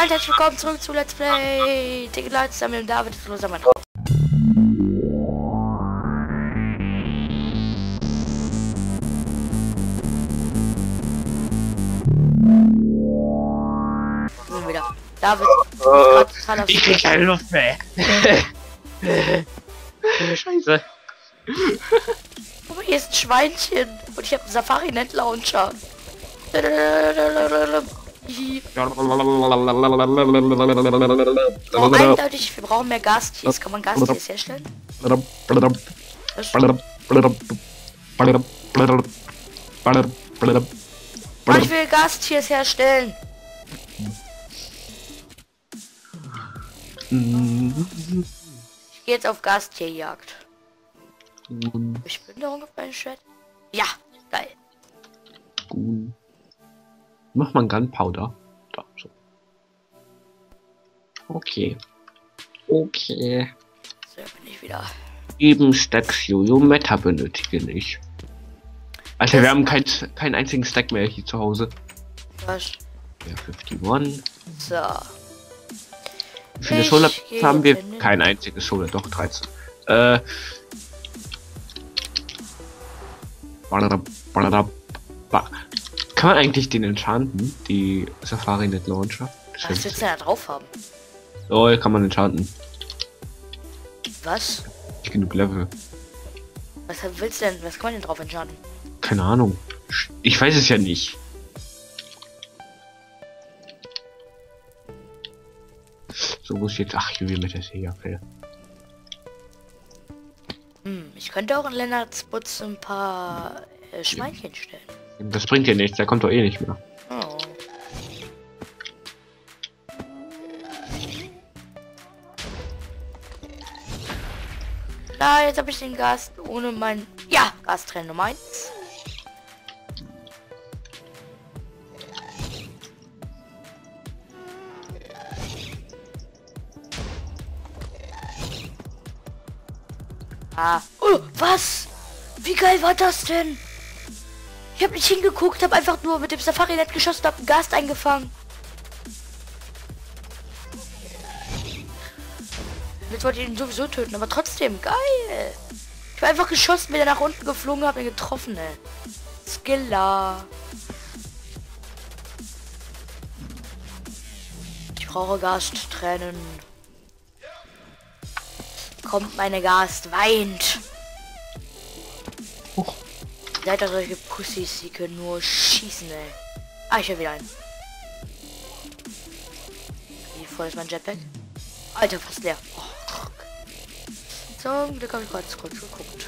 Alter, herzlich willkommen zurück zu Let's Play Tekkit Lite zusammen mit David und zusammen. Wieder. David, ich krieg keine Luft mehr. Scheiße. Aber hier ist ein Schweinchen und ich habe einen Safari-Net-Launcher. Oh, eindeutig, wir brauchen mehr Gastiers. Kann man Gastiers herstellen? Ich will Gastiers herstellen. Ich gehe jetzt auf Gastierjagd. Ich bin da auf meinem Schwert. Ja, geil. Mach mal Gunpowder. Da, so. Okay. Okay. So, bin ich wieder. 7 Stacks Jojo-Meta benötige ich. Alter, wir haben keinen einzigen Stack mehr hier zu Hause. Was? Ja, 51. So. Wie viele Solar haben wir? Kein einziges Solar, doch 13. Kann man eigentlich den enchanten, die Safari-Net-Launcher? Was willst du da drauf haben? Oh, kann man enchanten. Was? Nicht genug Level. Was willst du denn? Was kann man denn drauf enchanten? Keine Ahnung. Ich weiß es ja nicht. So muss ich jetzt... Ach, hier will mir das hier okay. Ich könnte auch in Lennarts Putz ein paar Schweinchen stellen. Das bringt ja nichts, der kommt doch eh nicht mehr. Oh. Na, jetzt habe ich den Gast ohne mein... Ja, Gastrenn Nummer 1. Ah. Oh, was? Wie geil war das denn? Ich habe nicht hingeguckt, habe einfach nur mit dem Safari-Net geschossen, habe einen Gast eingefangen. Jetzt wollte ich ihn sowieso töten, aber trotzdem geil. Ich habe einfach geschossen, bin dann nach unten geflogen, habe ihn getroffen. Ey. Skiller. Ich brauche Gasttränen. Kommt meine Gast, weint. Oh. Seid doch solche Pussys, die können nur schießen, ey. Ah, ich hab wieder einen. Wie voll ist mein Jetpack? Alter, fast leer. Oh. Zum Glück hab ich kurz geguckt.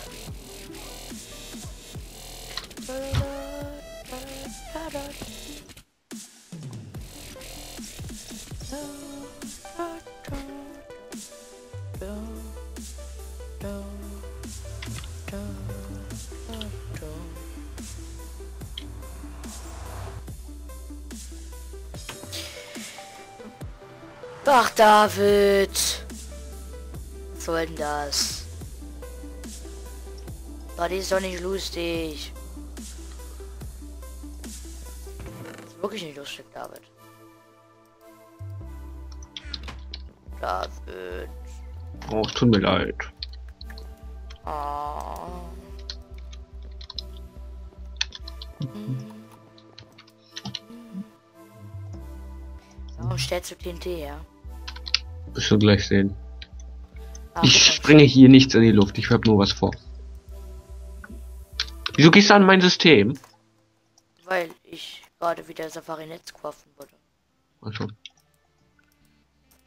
Ach, David! Was soll denn das? Oh, die ist doch nicht lustig. Das ist wirklich nicht lustig, David. David. Oh, es tut mir leid. Oh. Warum stellst du TNT her? Wirst du gleich sehen. Ach, ich springe hier nichts in die Luft, ich hab nur was vor. Wieso gehst du an mein System? Weil ich gerade wieder Safari-Netz craften wollte. Also.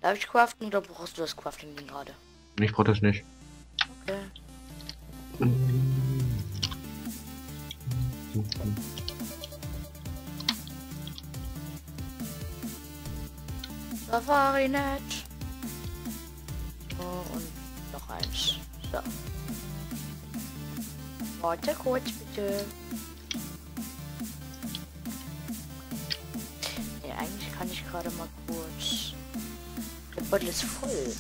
Darf ich craften oder brauchst du das Crafting gerade? Ich brauch das nicht. Okay. Safari-Net. Und noch eins. So. Warte kurz bitte. Ja, eigentlich kann ich gerade mal kurz. Der Beutel ist voll.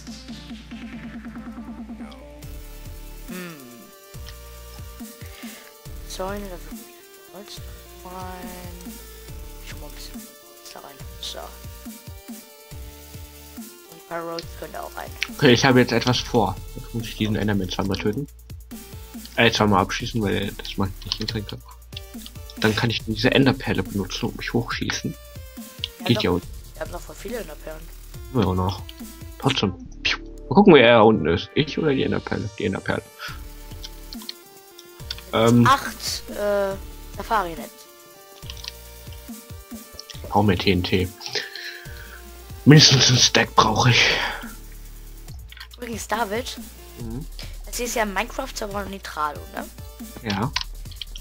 Zäune, da will ich Holz rein. Ich muss ein bisschen Holz da rein. So. Roads könnte auch rein. Okay, ich habe jetzt etwas vor. Jetzt muss ich diesen Enderman zweimal töten. Zweimal abschießen, weil das man nicht hinkriegt. Dann kann ich diese Enderperle benutzen und mich hochschießen. Ja, geht ja unten. Ich habe noch voll viele Enderperlen. Ja, noch. Trotzdem. Mal gucken, wer er unten ist. Ich oder die Enderperle? Die Enderperle. 8 Safari-Netz. Auch mit TNT. Mindestens ein Stack brauche ich. Übrigens, David. Mhm. Das hier ist ja Minecraft-Server Nitrado, ne? Ja.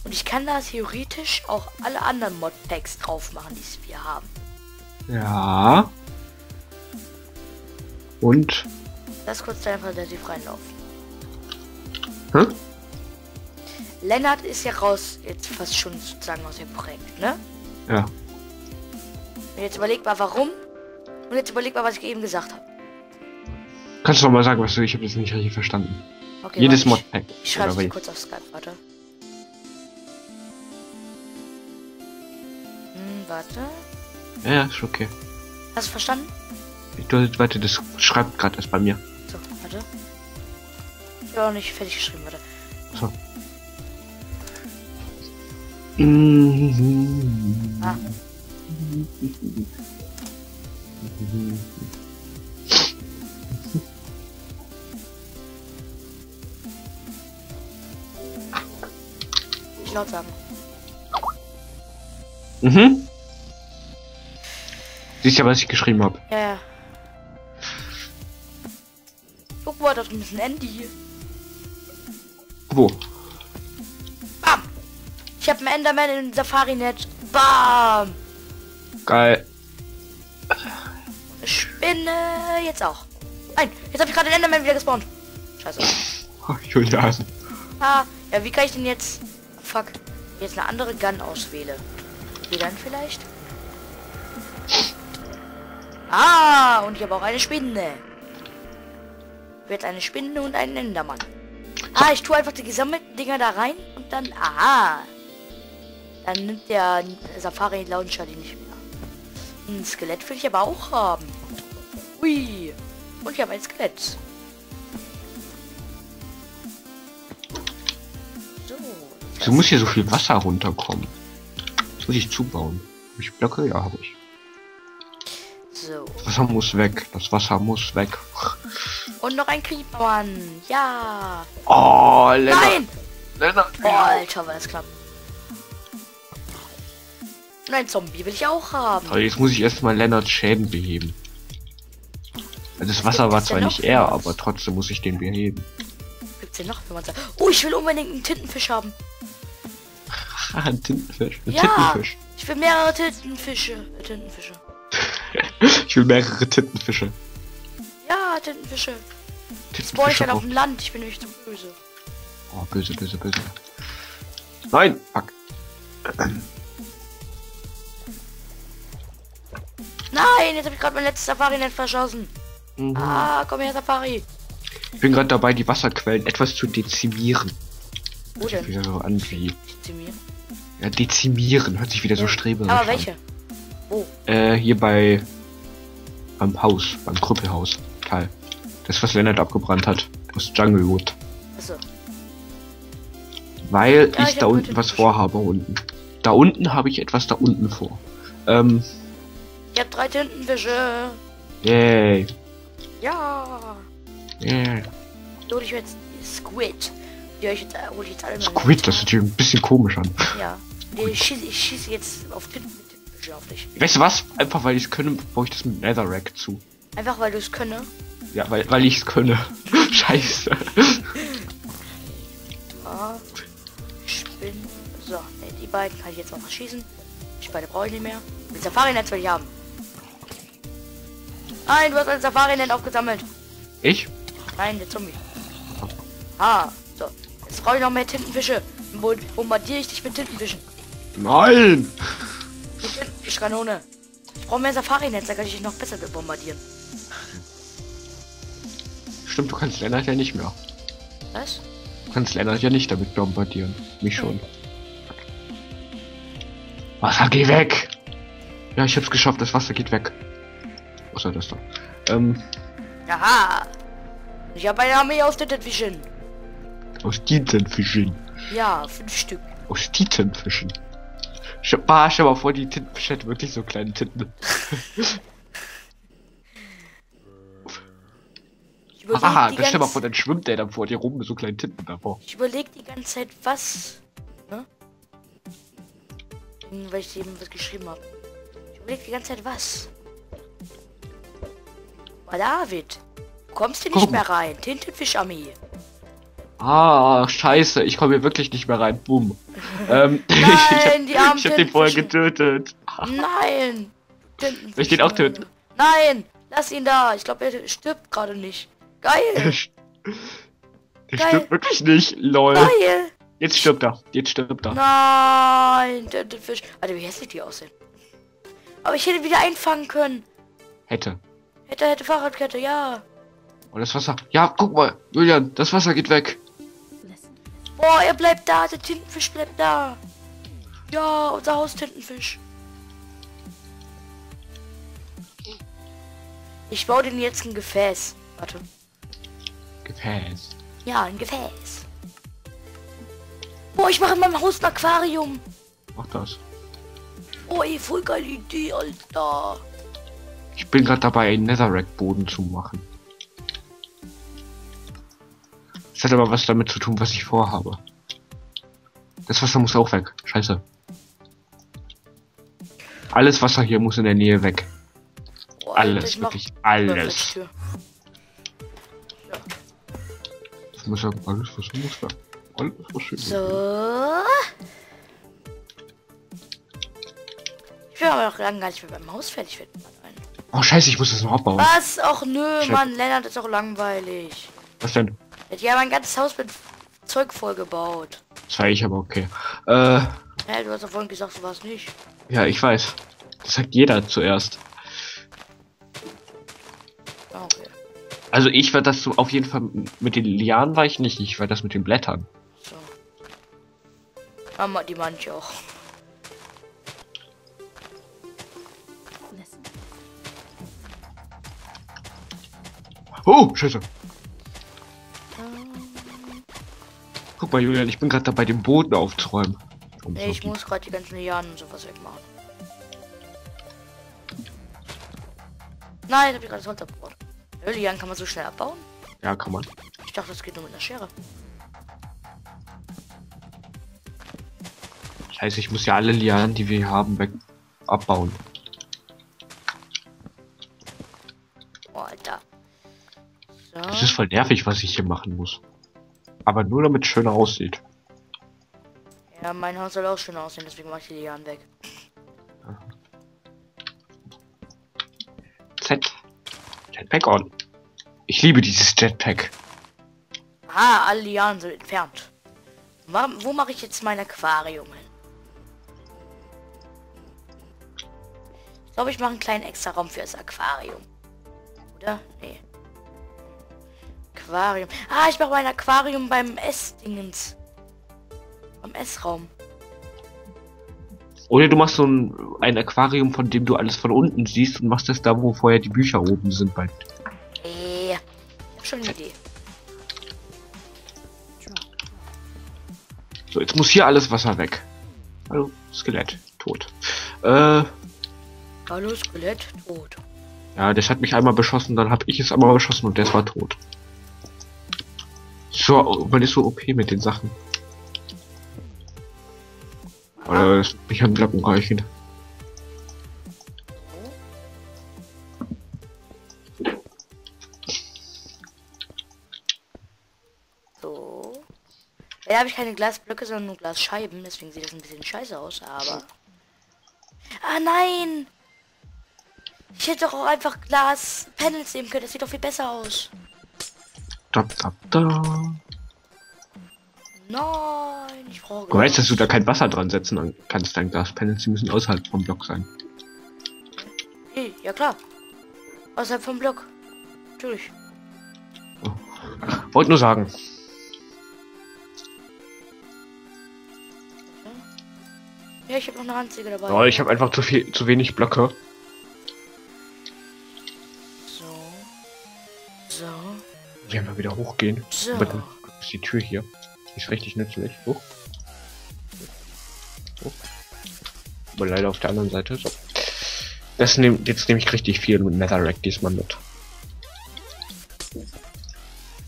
Und ich kann da theoretisch auch alle anderen Mod-Packs drauf machen, die wir haben. Ja. Und? Lass kurz deine Fantasie freien Lauf. Hm? Lennart ist ja raus, jetzt fast schon sozusagen aus dem Projekt, ne? Ja. Und jetzt überleg mal, warum. Und jetzt überleg mal, was ich eben gesagt habe. Kannst du noch mal sagen, was du... Ich habe das nicht richtig verstanden. Okay, jedes Mod-Pack. Ich schreibe dir kurz auf Skype, warte. Warte. Ja, ist okay. Hast du verstanden? Warte, das schreibt gerade erst bei mir. So, warte. Ich habe auch nicht fertig geschrieben, warte. So. Ah. Ich laut sagen. Mhm. Siehst ja, was ich geschrieben habe. Ja, ja. Guck mal, da drüben ist ein Handy. Wo? Bam! Ich habe einen Enderman in Safari-Net. Bam! Geil. Spinne jetzt auch. Nein, jetzt habe ich gerade den Enderman wieder gespawnt. Scheiße. Ich will ja. Ah, ja, wie kann ich denn jetzt... Fuck. Jetzt eine andere Gun auswähle. Wie dann vielleicht? Ah, und ich habe auch eine Spinne. Wird eine Spinne und einen Endermann. Ah, ich tue einfach die gesammelten Dinger da rein und dann... Aha. Dann nimmt der Safari-Launcher die nicht mehr. Ein Skelett will ich aber auch haben. Ui. Und ich habe ein Skelett. So. So muss hier so viel Wasser runterkommen. Das muss ich zubauen. Ich Blöcke? Ja, habe ich. So. Das Wasser muss weg. Das Wasser muss weg. Und noch ein Creeper. Ja. Oh, Lennart. Nein. Lennart. Oh, Alter, war das knapp. Nein, Zombie will ich auch haben. Aber jetzt muss ich erstmal Lennarts Schäden beheben. Das Wasser war zwar nicht er, aber trotzdem muss ich den beheben. Gibt's denn noch, wenn man sagt, oh, ich will unbedingt einen Tintenfisch haben. Ein Tintenfisch. Ein ja, Tintenfisch. Ich will mehrere Tintenfische. Tintenfische. Ich will mehrere Tintenfische. Ja, Tintenfische. Jetzt brauche ich dann auf dem Land. Ich bin nämlich zu böse. Oh, böse, böse, böse. Nein, fuck. Nein, jetzt habe ich gerade mein letztes Safari-Net verschossen. Mhm. Ah, komm her, Safari. Ich bin gerade dabei, die Wasserquellen etwas zu dezimieren. Wo denn? Wieder so an wie... Dezimieren? Ja, dezimieren. Hört sich wieder so streberisch an. Aber welche? Wo? Hier bei... Beim Haus. Beim Krüppelhaus. Teil. Das, was Lennart abgebrannt hat. Aus Junglewood. Achso. Weil ja, ich da unten was vorhabe. Unten. Da unten habe ich etwas da unten vor. Ich hab 3 Tintenfische. Yay. Ja. Yeah. So, ich jetzt Squid. Die euch jetzt, hol ich jetzt alle Squid, das hört sich ein bisschen komisch an. Ja. Ich schieße jetzt auf Tintenfische auf dich. Weißt du was? Einfach weil ich es könne, baue ich das mit Netherrack zu. Einfach weil du es könne? Ja, weil ich es könne. Scheiße. Ja. Spinnen. So, die beiden kann ich jetzt mal verschießen. Ich beide brauche ich nicht mehr. Ein Safari-Netz will ich haben. Nein, du hast ein Safari-Netz aufgesammelt. Ich? Nein, der Zombie. Ah, so. Jetzt brauche ich noch mehr Tintenfische. Bombardiere ich dich mit Tintenfischen. Nein! Mit Tintenfischkanone. Ich brauche mehr Safari-Netz, da kann ich dich noch besser bombardieren. Stimmt, du kannst Lennart ja nicht mehr. Was? Du kannst Lennart ja nicht damit bombardieren. Mich schon. Wasser, geh weg! Ja, ich hab's geschafft, das Wasser geht weg. Außer das da. Haha. Ich habe eine Armee aus Tintenfischen. Aus Tintenfischen? Ja, 5 Stück. Aus Tintenfischen? Stell mal vor, die Tintenfische hätten wirklich so kleine Tinten. Aha, das stell mal vor, dann schwimmt der dann vor dir rum mit so kleinen Tinten davor. Ich überlege die ganze Zeit, was... Ne? Weil ich eben was geschrieben habe. Ich überlege die ganze Zeit, was... Aber David, du kommst hier nicht mehr rein. Tintenfischarmee. Ah, scheiße, ich komme hier wirklich nicht mehr rein. Boom. Nein, ich hab den vorher getötet. Nein. Tintenfisch. Soll ich den auch töten? Nein, lass ihn da. Ich glaube, er stirbt gerade nicht. Geil. Der stirbt wirklich nicht. Lol. Geil. Jetzt stirbt er. Jetzt stirbt er. Nein, Tintenfisch. Alter, wie hässlich die aussehen. Aber ich hätte wieder einfangen können. Hätte Fahrradkette, ja. Oh, das Wasser. Ja, guck mal, Julian, das Wasser geht weg. Boah, er bleibt da, der Tintenfisch bleibt da. Ja, unser Haus-Tintenfisch. Ich baue den jetzt ein Gefäß. Warte. Gefäß? Ja, ein Gefäß. Boah, ich mache in meinem Haus ein Aquarium. Mach das. Oh, ey, voll geile Idee, Alter. Ich bin gerade dabei, einen Netherrack-Boden zu machen. Das hat aber was damit zu tun, was ich vorhabe. Das Wasser muss auch weg. Scheiße. Alles Wasser hier muss in der Nähe weg. Boah, alles, wirklich alles. Ja. Ich muss sagen, alles, was muss weg. Alles, was schön so. Ich will aber noch lange gar nicht mit meinem Haus fertig werden. Oh scheiße, ich muss das noch abbauen. Was? Och nö, Shit. Mann, Lennart ist auch langweilig. Was denn? Ja, mein ganzes Haus mit Zeug vollgebaut. Das war ich aber okay. Ja, du hast doch vorhin gesagt, du warst nicht. Ja, ich weiß. Das sagt jeder zuerst. Okay. Also ich werde das so auf jeden Fall mit den Lianen war ich nicht. Ich werde das mit den Blättern. So. Die manche auch. Oh, scheiße. Guck mal, Julian, ich bin gerade dabei, den Boden aufzuräumen. Nee, ich muss gerade die ganzen Lianen und sowas wegmachen. Nein, hab ich gerade runtergebaut. Lianen kann man so schnell abbauen? Ja, kann man. Ich dachte, das geht nur mit einer Schere. Scheiße, ich muss ja alle Lianen, die wir hier haben, weg abbauen. Oh, Alter. Das ist voll nervig, was ich hier machen muss. Aber nur damit es schöner aussieht. Ja, mein Haus soll auch schön aussehen, deswegen mache ich die Lianen weg. Jetpack on. Ich liebe dieses Jetpack. Ah, alle Lianen sind entfernt. Wo mache ich jetzt mein Aquarium hin? Ich glaube, ich mache einen kleinen extra Raum für das Aquarium. Oder? Nee. Aquarium. Ah, ich mache mein Aquarium beim Essdingens. Am Essraum. Oder du machst so ein Aquarium, von dem du alles von unten siehst und machst das da, wo vorher die Bücher oben sind. Bald. Ich hab schon eine Idee. So, jetzt muss hier alles Wasser weg. Hallo, Skelett. Tot. Hallo, Skelett. Tot. Ja, das hat mich einmal beschossen, dann habe ich es einmal beschossen und das war tot. So, man ist so OP mit den Sachen. Oder ich habe Glocken reichen. So. Ja, habe ich keine Glasblöcke, sondern nur Glasscheiben, deswegen sieht das ein bisschen scheiße aus, aber... Ah nein! Ich hätte doch auch einfach Glaspanels nehmen können, das sieht doch viel besser aus. Da, da, da. Nein, ich brauche... Du weißt, dass du da kein Wasser dran setzen kannst, dein Glaspanels, die müssen außerhalb vom Block sein. Hey, ja klar. Außerhalb vom Block. Natürlich. Oh. Wollte nur sagen. Ja, ich habe noch eine Handsäge dabei. Oh, ich habe einfach zu wenig Blöcke. So. Ich werde mal wieder hochgehen. So. Aber dann ist die Tür hier. Die ist richtig nützlich. Oh. Oh. Aber leider auf der anderen Seite. So. Das jetzt nehme ich richtig viel mit Netherrack diesmal mit.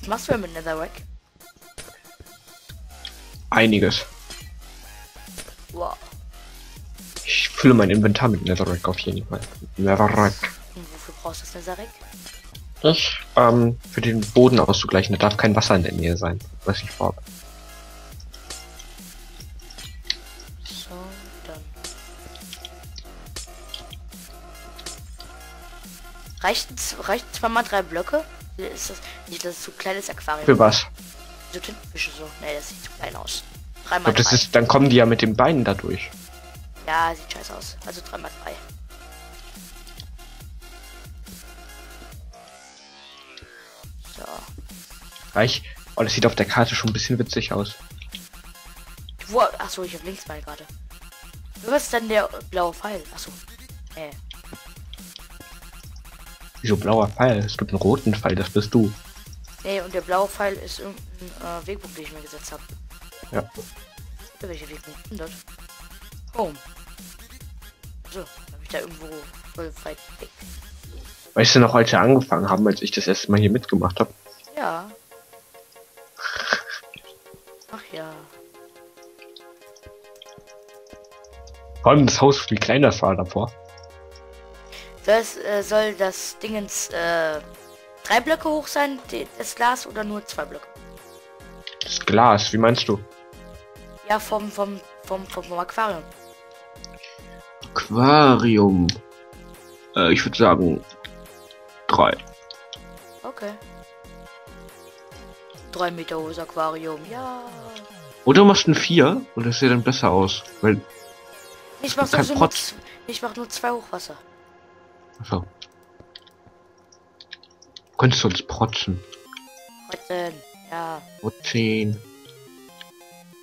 Was machst du denn mit Netherrack? Einiges. Wow. Ich fülle mein Inventar mit Netherrack auf jeden Fall. Netherrack. Und wofür brauchst du das Netherrack? Das, für den Boden auszugleichen. Da darf kein Wasser in der Nähe sein, was ich vorhabe. So, dann. Reichen zweimal 3 Blöcke? Ist das nicht, das ist so ein kleines Aquarium? Für was? So Tintenfische so. Nee, das sieht zu klein aus. 3x3. Das ist, dann kommen die ja mit den Beinen dadurch. Ja, sieht scheiße aus. Also 3x3. So. Reich. Oh, das sieht auf der Karte schon ein bisschen witzig aus. Wow. Achso, ich habe links mal gerade. Was ist denn der blaue Pfeil? Achso. Wieso blauer Pfeil? Es gibt einen roten Pfeil, das bist du. Nee, und der blaue Pfeil ist irgendein Wegpunkt, den ich mir gesetzt habe. Ja. Welcher Wegpunkt denn dort? Oh. So, hab ich da irgendwo voll weit weg. Weißt du noch, als wir angefangen haben, als ich das erste Mal hier mitgemacht habe? Ja. Ach ja. Vor allem das Haus, wie klein das war davor. Das soll das Dingens 3 Blöcke hoch sein, das Glas, oder nur 2 Blöcke? Das Glas, wie meinst du? Ja, vom Aquarium. Aquarium. Ich würde sagen 3. Okay. 3 Meter hohes Aquarium, ja. Oder du machst ein 4 und das sieht dann besser aus, weil ich mach so Protz. Ich mach nur 2 Hochwasser. Achso. Könntest du uns protzen? Protzen, ja. Protzen.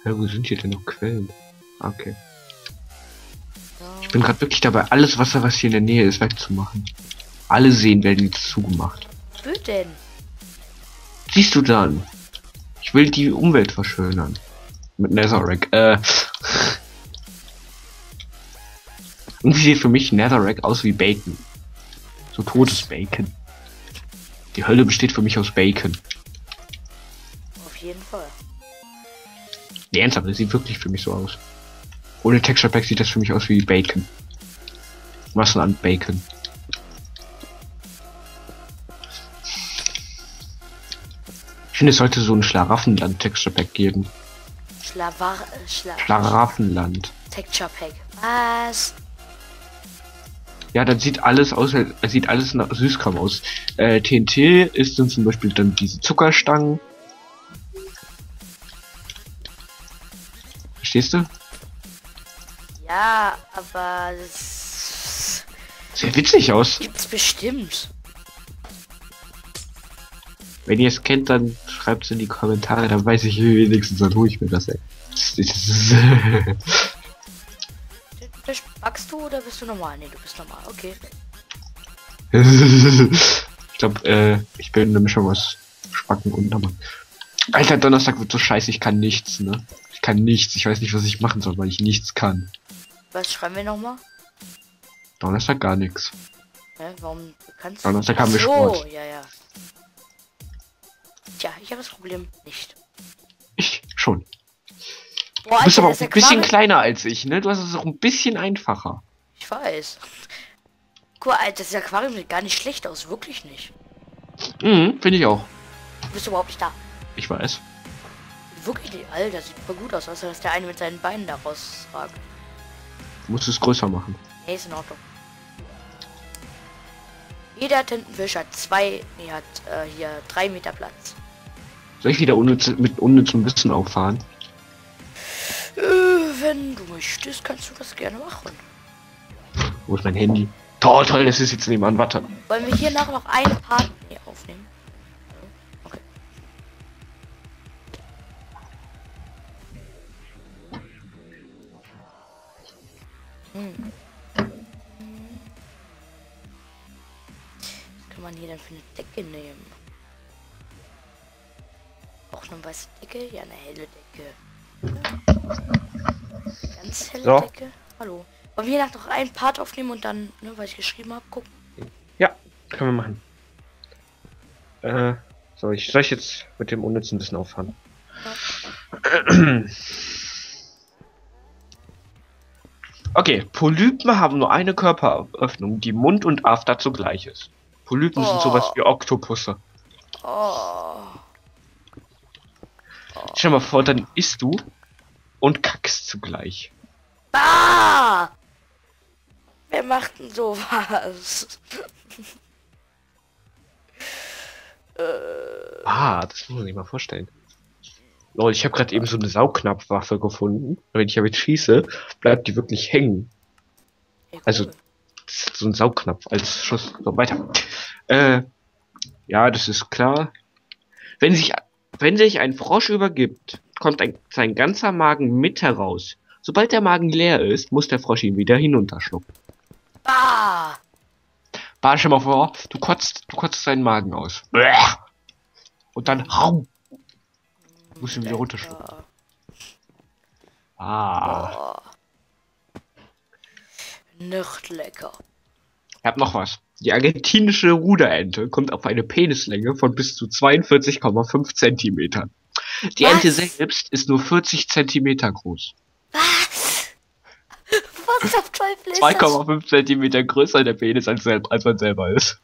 Ja, wo sind hier denn noch Quellen? Okay. So. Ich bin gerade wirklich dabei, alles Wasser, was hier in der Nähe ist, wegzumachen. Alle Seen werden jetzt zugemacht. Wofür denn? Siehst du dann? Ich will die Umwelt verschönern. Mit Netherrack. Und sie sieht für mich Netherrack aus wie Bacon. So totes Bacon. Die Hölle besteht für mich aus Bacon. Auf jeden Fall. Nee, ernsthaft, das sieht wirklich für mich so aus. Ohne Texture Pack sieht das für mich aus wie Bacon. Was denn an Bacon? Ich finde, es sollte so ein Schlaraffenland Texture Pack geben. Schlaraffenland. Texture Pack. Was? Ja, dann sieht alles aus, sieht alles nach Süßkram aus. TNT ist dann zum Beispiel dann diese Zuckerstangen. Verstehst du? Ja, aber das sieht witzig aus. Gibt's bestimmt. Wenn ihr es kennt, dann schreibt es in die Kommentare, dann weiß ich wenigstens, dann hole ich mir das, ey. Backst du oder bist du normal? Ne, du bist normal, okay. Ich glaube, ich bin eine Mischung aus Spacken und Normal. Alter, Donnerstag wird so scheiße, ich kann nichts, ne? Ich kann nichts, ich weiß nicht, was ich machen soll, weil ich nichts kann. Was schreiben wir nochmal? Donnerstag gar nichts. Hä, warum kannst du? Donnerstag haben wir Sport. Ja. Tja, ich habe das Problem nicht. Ich schon. Boah, du bist aber auch ein bisschen kleiner als ich, ne? Du hast es auch ein bisschen einfacher. Ich weiß. Guck mal, das Aquarium sieht gar nicht schlecht aus, wirklich nicht. Mhm, finde ich auch. Du bist überhaupt nicht da. Ich weiß. Wirklich nicht, Alter, sieht voll gut aus, außer dass der eine mit seinen Beinen da rausragt. Du musst es größer machen. Nee, ist in Ordnung. Jeder Tintenfisch hat 3 Meter Platz. Soll ich wieder mit unnützem Wissen auffahren? Wenn du möchtest, kannst du das gerne machen. Wo ist mein Handy? Toll, das ist jetzt nebenan. Warte. Wollen wir hier nachher noch einen Part aufnehmen? Okay. Kann man hier dann für eine Decke nehmen? Auch eine weiße Decke? Ja, eine helle Decke. Ja. Ganz helle so. Decke. Hallo. Wollen wir nach noch einen Part aufnehmen und dann, ne, was ich geschrieben habe, gucken? Ja, können wir machen. So, ich soll jetzt mit dem Unnützen ein bisschen auffahren. Ja. Okay, Polypen haben nur eine Körperöffnung, die Mund und After zugleich ist. Polypen sind sowas wie Oktopusse. Stell dir mal vor, dann isst du und kackst zugleich. Ah! Wer macht denn sowas? Das muss man sich mal vorstellen. Oh, ich habe gerade eben so eine Saugknappwaffe gefunden. Wenn ich damit schieße, bleibt die wirklich hängen. Ja, cool. Also so ein Saugknopf als Schuss. So, weiter. Ja, das ist klar. Wenn sich ein Frosch übergibt, kommt sein ganzer Magen mit heraus. Sobald der Magen leer ist, muss der Frosch ihn wieder hinunterschlucken. Stell dir mal vor, du kotzt seinen Magen aus. Und dann musst du ihn wieder runterschlucken. Nicht lecker. Ich hab noch was. Die argentinische Ruderente kommt auf eine Penislänge von bis zu 42,5 Zentimetern. Die Ente selbst ist nur 40 Zentimeter groß. Was auf Teufel ist das? 2,5 Zentimeter größer der Penis als man selber ist.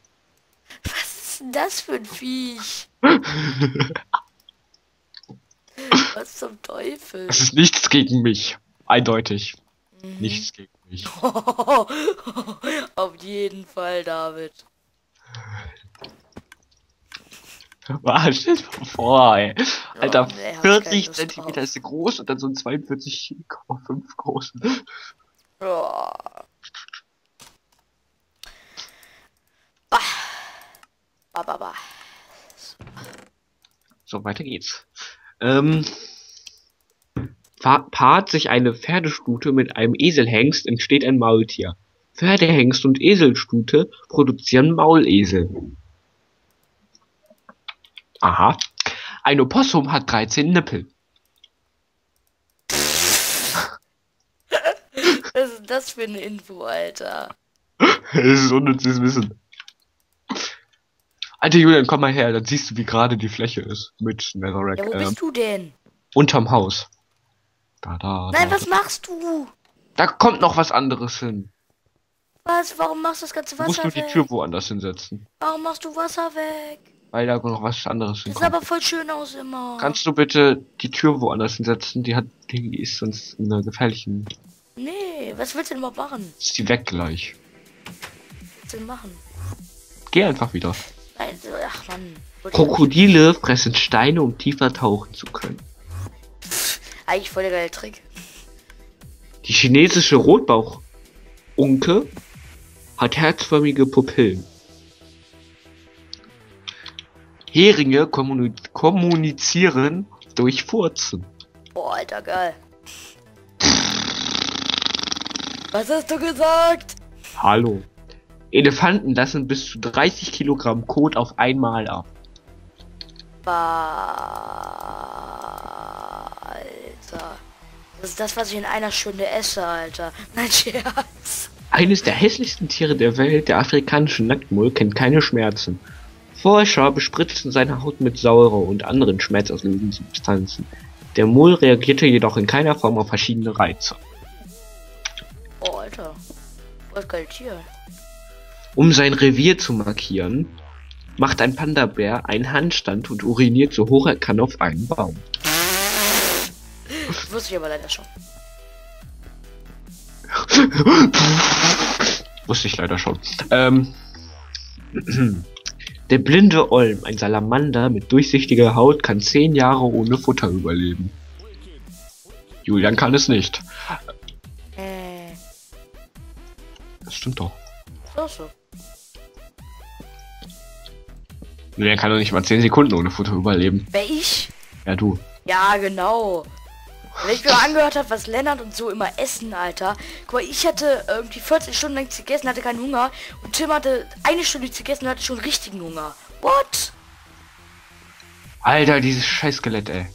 Was ist denn das für ein Viech? Was zum Teufel? Das ist nichts gegen mich. Eindeutig. Nichts gegen mich. Auf jeden Fall, David. Stell dir mal vor, ey. Alter, 40 Zentimeter ist groß und dann so ein 42,5 großen. Oh. Bah. Bah, bah, bah. So, weiter geht's. Paart sich eine Pferdestute mit einem Eselhengst, entsteht ein Maultier. Pferdehengst und Eselstute produzieren Maulesel. Aha. Ein Opossum hat 13 Nippel. Was ist das für eine Info, Alter? Das ist unnützes Wissen. Alter Julian, komm mal her, dann siehst du, wie gerade die Fläche ist mit Netherrack. Ja, wo bist du denn? Unterm Haus. Nein, was machst du? Da kommt noch was anderes hin. Was? Warum machst du das ganze Wasser weg? Du musst nur die Tür woanders hinsetzen. Warum machst du Wasser weg? Weil da noch was anderes hinkommt. Das sieht aber voll schön aus immer. Kannst du bitte die Tür woanders hinsetzen? Die ist sonst in einer gefährlichen... Nee, was willst du denn überhaupt machen? Ist die weg gleich. Was willst du denn machen? Geh einfach wieder. Also, ach Mann. Krokodile fressen Steine, um tiefer tauchen zu können. Eigentlich voll der geile Trick. Die chinesische Rotbauchunke hat herzförmige Pupillen. Heringe kommunizieren durch Furzen. Boah, Alter, geil. Was hast du gesagt? Hallo. Elefanten lassen bis zu 30 Kilogramm Kot auf einmal ab. Alter. Das ist das, was ich in einer Stunde esse, Alter. Nein, Scherz. Eines der hässlichsten Tiere der Welt, der afrikanische Nacktmull, kennt keine Schmerzen. Forscher bespritzten seine Haut mit Säure und anderen schmerzauslösenden Substanzen. Der Mull reagierte jedoch in keiner Form auf verschiedene Reize. Oh, Alter. Voll geil Tier. Um sein Revier zu markieren, macht ein Panda-Bär einen Handstand und uriniert so hoch er kann auf einen Baum. Das wusste ich aber leider schon. Wusste ich leider schon. Der blinde Olm, ein Salamander mit durchsichtiger Haut, kann 10 Jahre ohne Futter überleben. Julian kann es nicht. Das stimmt doch. So. Der kann doch nicht mal 10 Sekunden ohne Futter überleben. Wer, ich? Ja, du. Ja, genau. Wenn ich mir angehört habe, was Lennart und so immer essen, Alter. Guck mal, ich hatte irgendwie 14 Stunden lang nichts gegessen, hatte keinen Hunger. Und Tim hatte 1 Stunde nichts gegessen und hatte schon richtigen Hunger. What? Alter, dieses Scheiß-Skelett, ey.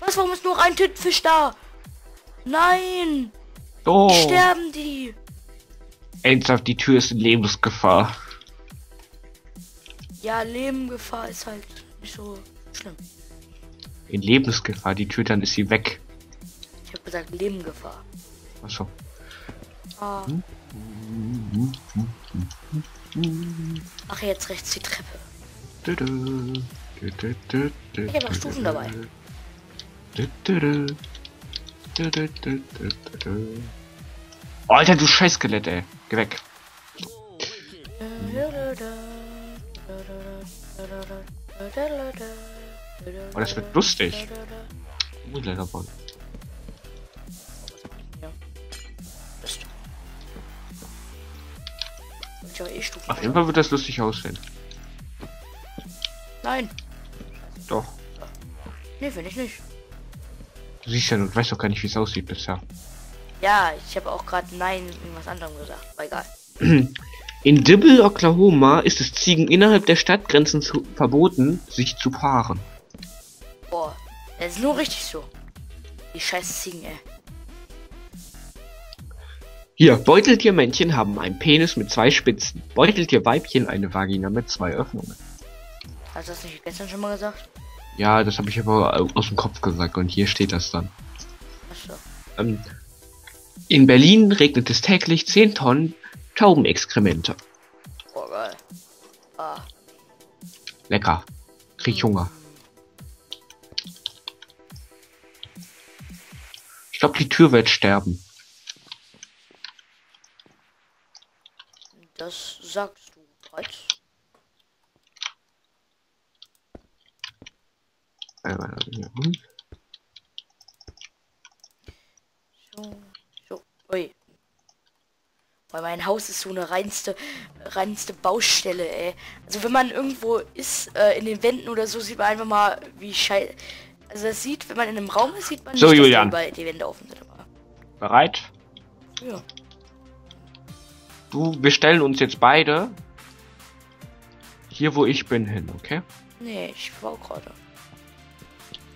Was, warum ist nur ein Tintenfisch da? Nein! Oh! Die sterben die! Ernsthaft, die Tür ist in Lebensgefahr. Ja, Lebensgefahr ist halt nicht so schlimm. In Lebensgefahr, die Tür, dann ist sie weg. Ich habe gesagt Lebensgefahr. Ach so. Ah. Ach, jetzt rechts die Treppe. Ich habe noch Stufen dabei. Alter, du Scheiß-Skelett, ey. Geh weg. Oh, das wird lustig. Lederball. Ja. Auf jeden Fall wird das lustig aussehen. Nein. Doch. Nee, finde ich nicht. Du siehst ja, du weißt doch gar nicht, wie es aussieht bisher. Ja, ich habe auch gerade nein irgendwas anderem gesagt, aber egal. In Dibble, Oklahoma, ist es Ziegen innerhalb der Stadtgrenzen verboten, sich zu paaren. Boah, das ist nur richtig so. Die scheiß Ziegen, ey. Hier, Beuteltiermännchen haben einen Penis mit 2 Spitzen. Beuteltierweibchen eine Vagina mit 2 Öffnungen. Hast du das nicht gestern schon mal gesagt? Ja, das habe ich aber aus dem Kopf gesagt und hier steht das dann. Ach so. In Berlin regnet es täglich 10 Tonnen Taubenexkremente. Oh, geil. Ah. Lecker. Krieg Hunger. Ich glaube, die Tür wird sterben. Das sagst du bereits. So, ui. Weil mein Haus ist so eine reinste Baustelle, ey. Also wenn man irgendwo ist, in den Wänden oder so, sieht man einfach mal, wie scheiße. Also das sieht, wenn man in einem Raum ist, sieht man so, nicht, Julian. Dass die Wände offen sind. Aber. Bereit? Ja. Du, wir stellen uns jetzt beide hier, wo ich bin, hin, okay? Nee, ich war gerade.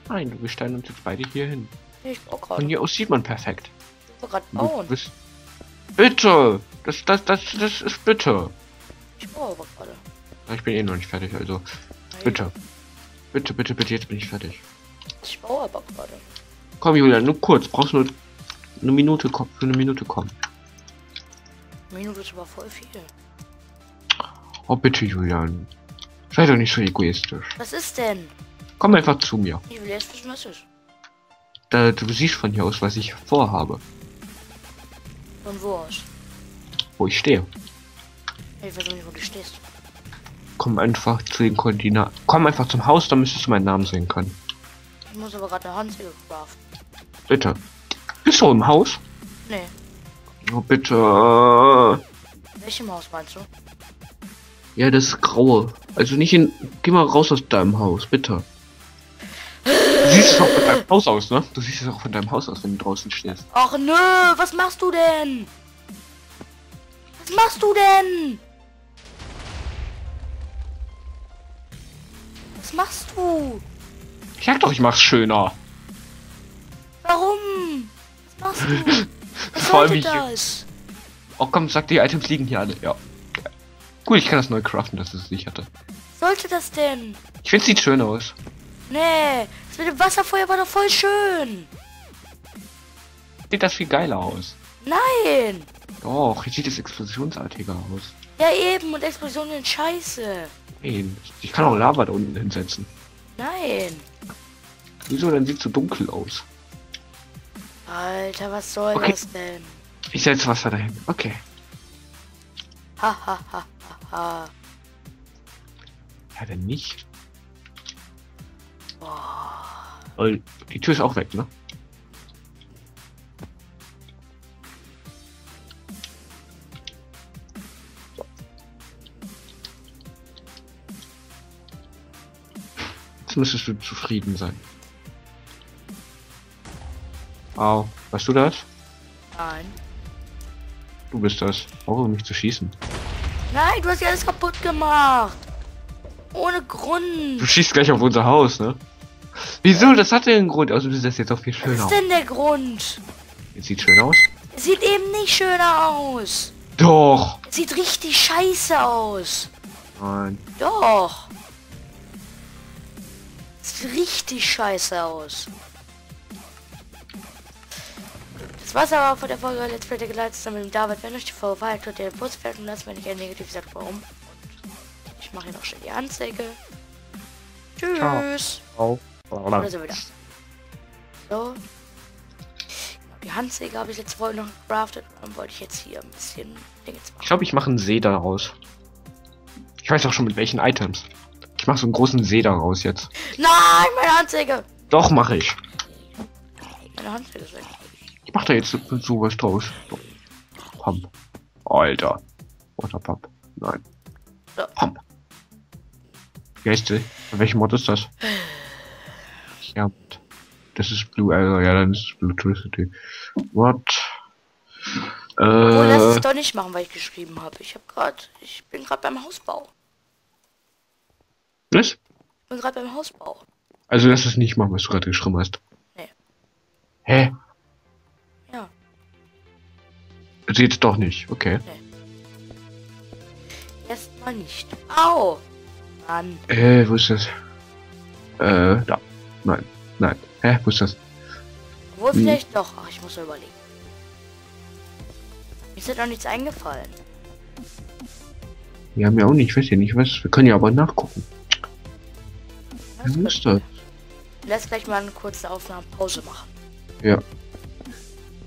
Nein, wir stellen uns jetzt beide hier hin. Ich auch gerade. Von hier aus sieht man perfekt. Ich war gerade bauen. Bitte! Das ist bitte. Ich baue aber gerade. Ich bin eh noch nicht fertig, also. Nein. Bitte. Bitte, bitte, bitte, jetzt bin ich fertig. Ich baue aber gerade. Komm, Julia, nur kurz. Brauchst nur eine Minute, komm. Für eine Minute kommen. Eine Minute ist aber voll viel. Oh, bitte, Julian. Sei doch nicht so egoistisch. Was ist denn? Komm einfach zu mir. Ich will erst wissen, was ist. Da, du siehst von hier aus, was ich vorhabe. Von wo aus? Wo ich stehe. Ich weiß nicht, wo du stehst. Komm einfach zu den Koordinaten. Komm einfach zum Haus, dann müsstest du meinen Namen sehen können. Ich muss aber gerade eine Handsäge craften. Bitte. Bist du im Haus? Nee. Oh, bitte. In welchem Haus meinst du? Ja, das Graue. Also nicht in... Geh mal raus aus deinem Haus, bitte. Du siehst es auch von deinem Haus aus, ne? Du siehst es auch von deinem Haus aus, wenn du draußen stehst. Ach nö, was machst du denn? Was machst du denn? Was machst du? Ich sag doch, ich mach's schöner. Warum? Was machst du? Was sollte das? Oh komm, sag, die Items liegen hier alle, ja. Cool, ich kann das neu craften, dass ich es nicht hatte. Sollte das denn? Ich finde, es sieht schön aus. Nee, das mit dem Wasserfeuer war doch voll schön. Sieht das viel geiler aus? Nein. Doch, jetzt sieht es explosionsartiger aus. Ja eben, und Explosionen sind scheiße. Nein, ich kann auch Lava da unten hinsetzen. Nein. Wieso, dann sieht es so dunkel aus. Alter, was soll das denn? Ich setze Wasser dahin, okay. Ha ha ha ha ha. Ja, denn nicht. Oh. Die Tür ist auch weg, ne? So. Jetzt müsstest du zufrieden sein. Au, weißt du das? Nein. Du bist das. Warum nicht zu schießen? Nein, du hast ja alles kaputt gemacht. ohne Grund. Du schießt gleich auf unser Haus, ne? Wieso? Das hat ja einen Grund. Also sieht das jetzt auch viel schöner aus. Was ist denn der Grund? Jetzt sieht schön aus. Sieht eben nicht schöner aus. Doch. Sieht richtig scheiße aus. Nein. Doch. Sieht richtig scheiße aus. Das war's aber von der Folge Let's Play Tekkit Lite zusammen mit David. Wenn euch die Folge gefallen hat, könnt ihr den Postfeld und lasst mir nicht ein negativ sagt, warum. Ich mache hier noch schnell die Anzeige. Tschüss. Ciao. Ciao. So, wieder. So. Die Handsäge habe ich jetzt vorhin noch gecraftet und wollte ich jetzt hier ein bisschen Dinge machen. Ich glaube, ich mache einen See daraus. Ich weiß auch schon mit welchen Items. Ich mache so einen großen See daraus jetzt. Nein, meine Handsäge! Doch, mache ich. Meine Handsäge ist weg. Ich mache da jetzt so was draus. So. Pump. Alter. Oder Pump. Nein. So. Pump. Wie heißt sie? Bei welchem Mod ist das? Ja. Das ist Blue Elder, ja, dann ist es Bluetricity. What? Oh, lass es doch nicht machen, weil ich geschrieben habe. Ich bin gerade beim Hausbau. Was? Ich bin gerade beim Hausbau. Also lass es nicht machen, was du gerade geschrieben hast. Nee. Hä? Ja. Sieht's doch nicht, okay. Nee. Erstmal nicht. Au! Mann. Wo ist das? Da. Nein. Nein. Hä, wo ist das? Wohl vielleicht doch. Ach, ich muss mal überlegen. Mir ist ja doch nichts eingefallen. Wir haben ja auch nicht, ich weiß ja nicht was. Wir können ja aber nachgucken. Wo ist das? Lass gleich mal eine kurze Aufnahmepause machen. Ja.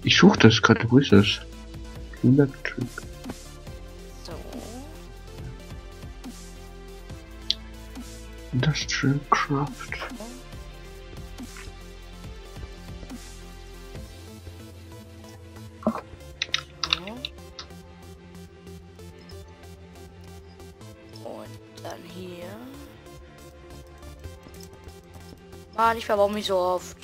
Ich suche das gerade. Wo ist das? Electric. So. Industrial Craft. Ich verbaue mich so oft.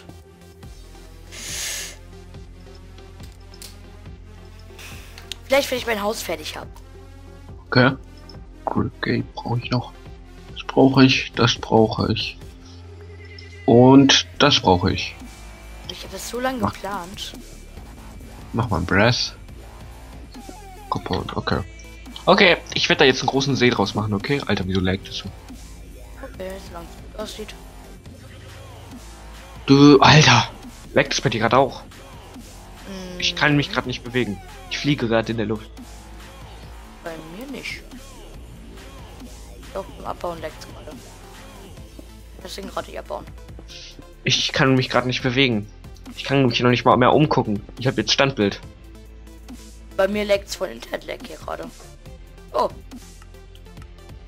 Vielleicht, wenn ich mein Haus fertig habe. Okay. Cool, okay, brauche ich noch. Das brauche ich, das brauche ich. Und das brauche ich. Ich habe das so lange geplant. Mach mal ein Brass. Compound, okay. Okay, ich werde da jetzt einen großen See draus machen, okay? Alter, wieso laggt das so? Okay, solange es gut aussieht. Du, Alter! Leckt es bei dir gerade auch? Ich kann mich gerade nicht bewegen. Ich fliege gerade in der Luft. Bei mir nicht. Doch, beim Abbauen leckt es gerade. Deswegen gerade ich abbauen. Ich kann mich gerade nicht bewegen. Ich kann mich noch nicht mal mehr umgucken. Ich habe jetzt Standbild. Bei mir leckt es von Internet-Lag hier gerade. Oh.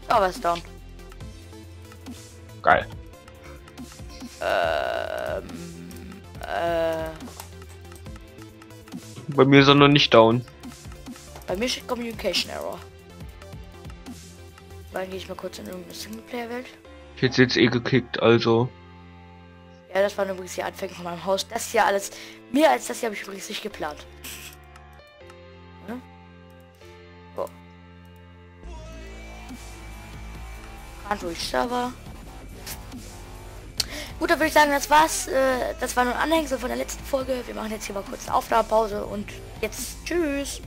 Da war's down. Geil. Bei mir ist er noch nicht down. Bei mir steht Communication Error. Dann gehe ich mal kurz in irgendeine Singleplayer-Welt. Ich hätte jetzt eh gekickt, also. Ja, das waren übrigens die Anfänge von meinem Haus. Das hier alles. Mehr als das hier habe ich übrigens nicht geplant. Hm? So. Kann durch Server. Gut, dann würde ich sagen, das war's. Das war nur ein Anhängsel von der letzten Folge. Wir machen jetzt hier mal kurz eine Aufnahmepause und jetzt tschüss.